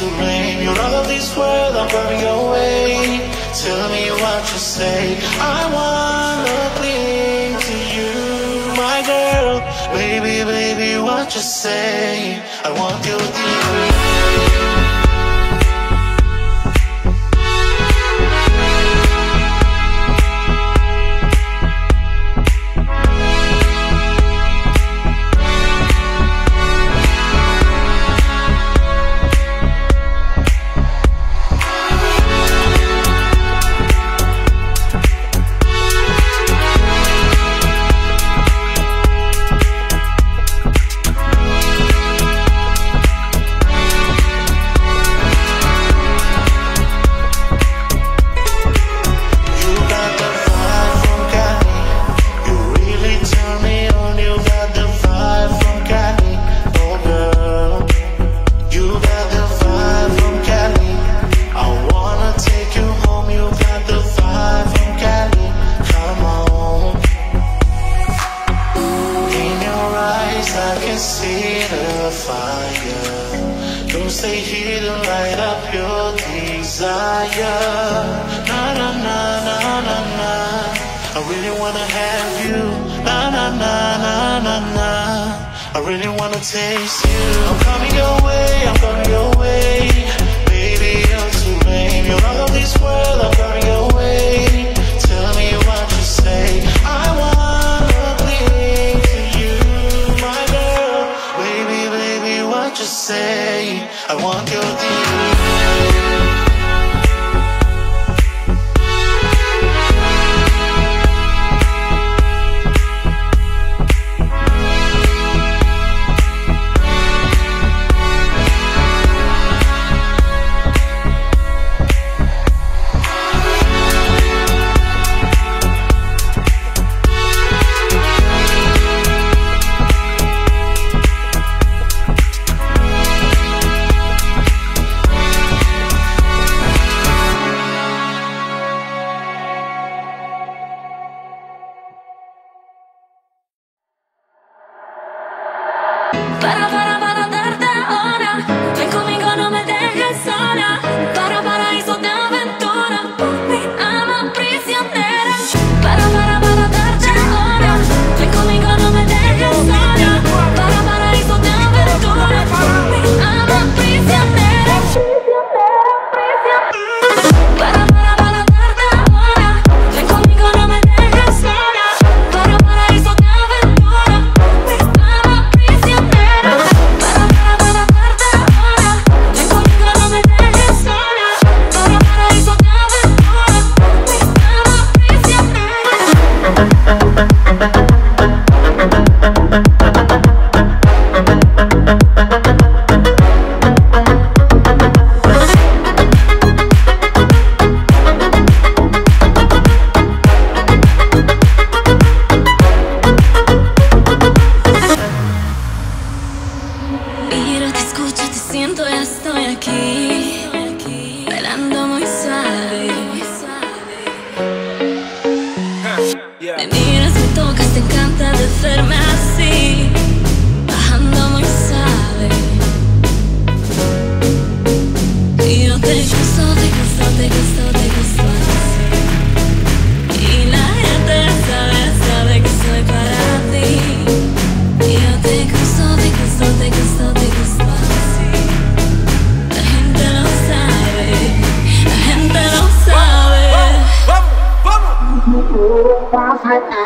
to blame. You're all of this world, I'm burning away. Tell me what you say. I wanna cling to you, my girl. Baby, baby, what you say? I want you to be.